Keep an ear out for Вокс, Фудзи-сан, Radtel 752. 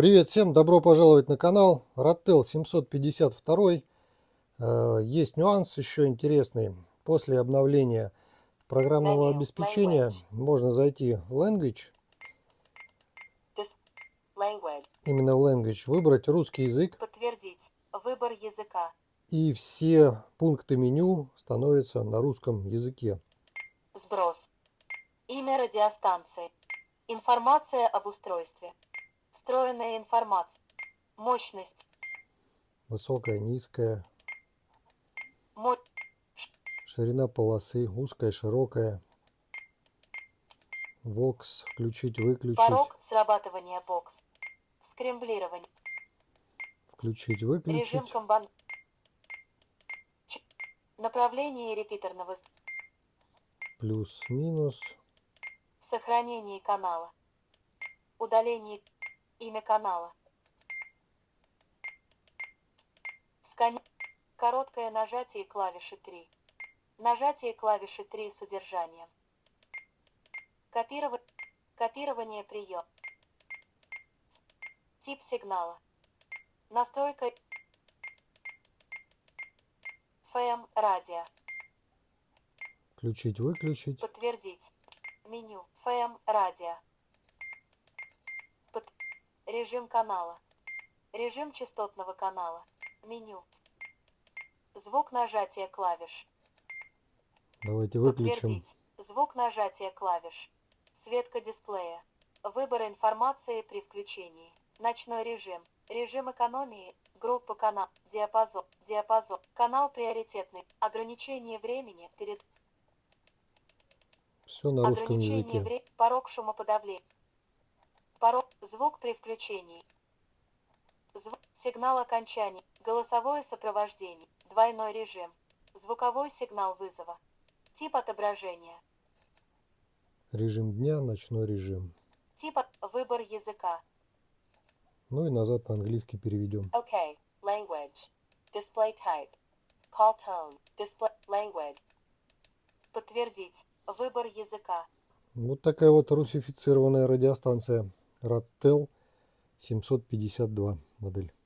Привет всем, добро пожаловать на канал Radtel 752. Есть нюанс еще интересный. После обновления программного обеспечения можно зайти в Language. Именно в Language, выбрать русский язык. Подтвердить выбор языка. И все пункты меню становятся на русском языке. Сброс. Имя радиостанции. Информация об устройстве. Встроенная информация. Мощность. Высокая, низкая. Ширина полосы. Узкая, широкая. Вокс. Включить, выключить. Порог срабатывания вокс. Скремблирование. Включить, выключить. Режим комбан. Направление репитерного. Плюс-минус. Сохранение канала. Удаление имя канала. Короткое нажатие клавиши 3. Нажатие клавиши 3 с удержанием. Копирование прием. Тип сигнала. Настройка FM радио. Включить, выключить. Подтвердить. Меню FM радио. Режим канала. Режим частотного канала. Меню. Звук нажатия клавиш. Давайте выключим. Звук нажатия клавиш. Светка дисплея. Выбор информации при включении. Ночной режим. Режим экономии. Группа канал. Диапазон. Канал приоритетный. Ограничение времени перед... Все на русском языке. Порог шумоподавления. Порог. Звук при включении. Звук. Сигнал окончания. Голосовое сопровождение. Двойной режим. Звуковой сигнал вызова. Тип отображения. Режим дня, ночной режим. Тип выбор языка. Ну и назад на английский переведем. Okay. Language. Display type. Call tone. Display language. Подтвердить. Выбор языка. Вот такая вот русифицированная радиостанция. Radtel 752 модель.